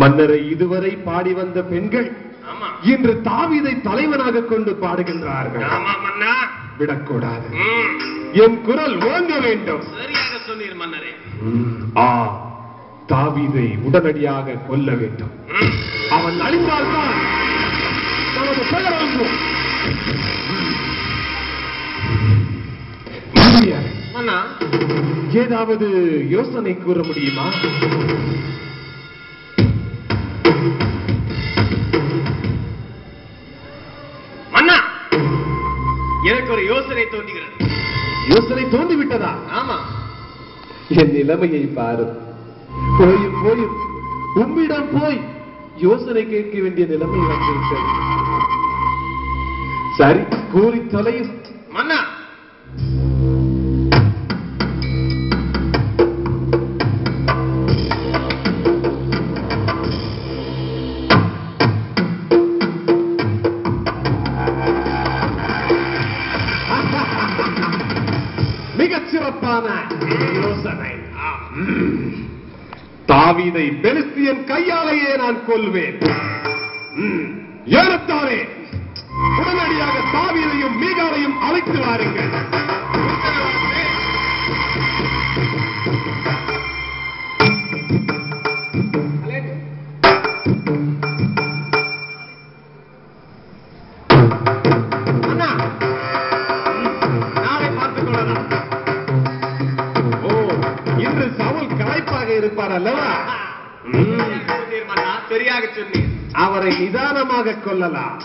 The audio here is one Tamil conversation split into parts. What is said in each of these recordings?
மன்னரை இதுவரை பாடி வந்த பெண்கள் இன்று தாவீதை தலைவனாக கொண்டு பாடுகின்றார்கள். ஆமா மன்னா, விடக்கூடாது. என் குரல் ஓங்க வேண்டும். சரியாக சொன்னீர் மன்னரே. ஆ, தாவீதை உடனடியாக கொல்ல வேண்டும். அவன் அழிந்தால்தான் நமது பெயர் ஓங்கும். மன்னா, ஏதாவது யோசனை கூற முடியுமா? எனக்கு ஒரு யோசனை தோன்றுகிறது. யோசனை தோன்றி விட்டதா? ஆமா. என் நிலைமையை பாரு. போய் போய் உம்மிடம் போய் யோசனை கேட்க வேண்டிய நிலைமை வந்துவிட்டது. சரி, கூறி தொலை மன்னா. தாவீதை பெலிஸ்தியன் கையாலேயே நான் கொல்வேன். ஏறத்தாரே, உடனடியாக தாவீதையும் மீகாலையும் அழைத்து வாருங்கள். அவரை நிதானமாக கொள்ளலாம்.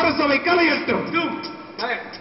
அரசவை கலையட்டும்.